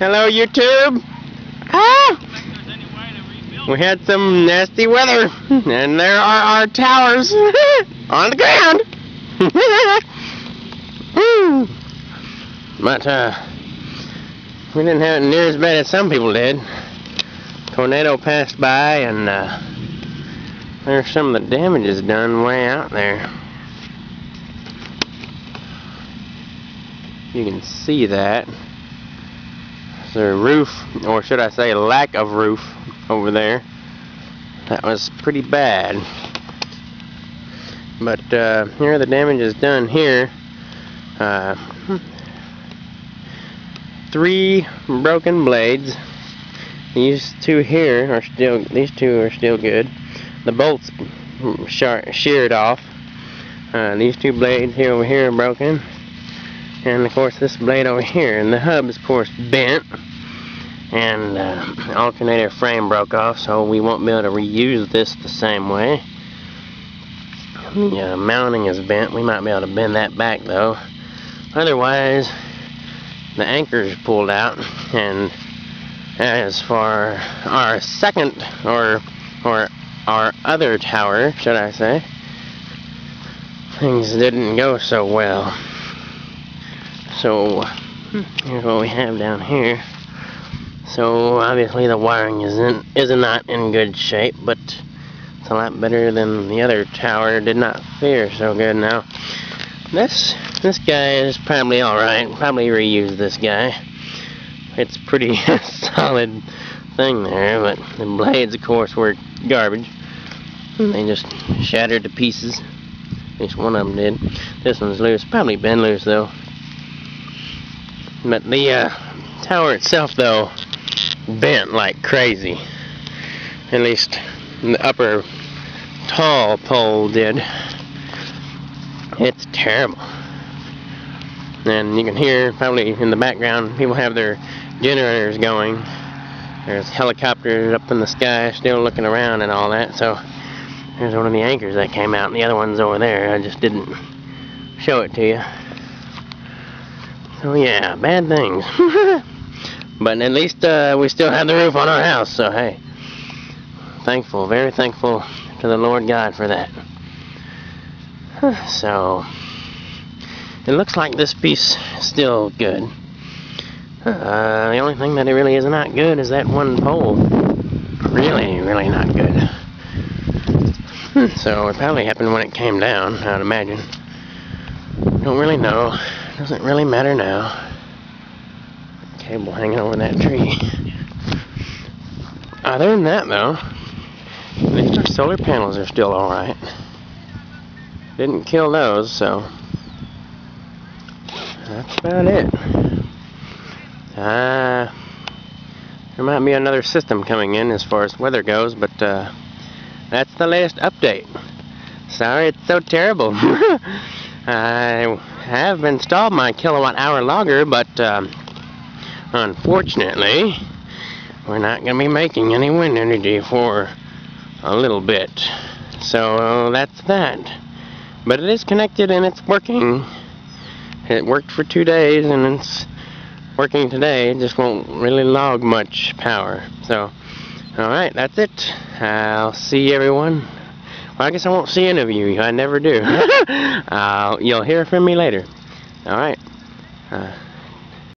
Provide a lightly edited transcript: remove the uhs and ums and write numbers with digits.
Hello, YouTube. Ah! We had some nasty weather, and there are our towers on the ground. But we didn't have it near as bad as some people did. Tornado passed by, and there's some of the damages done way out there. You can see that. The roof, or should I say lack of roof, over there. That was pretty bad. But here the damage is done here. 3 broken blades. These two here are still, these two are still good. The bolts sheared off. These two blades here over here are broken. And of course this blade over here, and the hub is of course bent, and the alternator frame broke off, so we won't be able to reuse this the same way. The mounting is bent. We might be able to bend that back though. Otherwise the anchor is pulled out, and as for our second, or our other tower, should I say, things didn't go so well. So here's what we have down here. So obviously the wiring is not in good shape, but it's a lot better than the other tower. Did not fare so good. Now this guy is probably alright. Probably reuse this guy. It's pretty solid thing there, but the blades of course were garbage. They just shattered to pieces. At least one of them did. This one's loose. Probably been loose though. But the tower itself, though, bent like crazy. At least the upper tall pole did. It's terrible. And you can hear, probably in the background, people have their generators going. There's helicopters up in the sky still looking around and all that. So here's one of the anchors that came out, and the other one's over there. I just didn't show it to you. So yeah, bad things. But at least we still have the roof on our house, so hey. Thankful, very thankful to the Lord God for that. So, it looks like this piece is still good. The only thing that it really is not good is that one pole. Really, really not good. So, it probably happened when it came down, I'd imagine. Don't really know. Doesn't really matter now. Cable hanging over that tree. Other than that though, at least our solar panels are still alright. Didn't kill those, so that's about it. There might be another system coming in as far as weather goes, but that's the latest update. Sorry it's so terrible. I have installed my kWh Logger, but unfortunately we're not going to be making any wind energy for a little bit. So that's that. But it is connected and it's working. It worked for 2 days and it's working today. It just won't really log much power. So, alright, that's it. I'll see everyone. Well, I guess I won't see any of you. I never do. You'll hear from me later. Alright.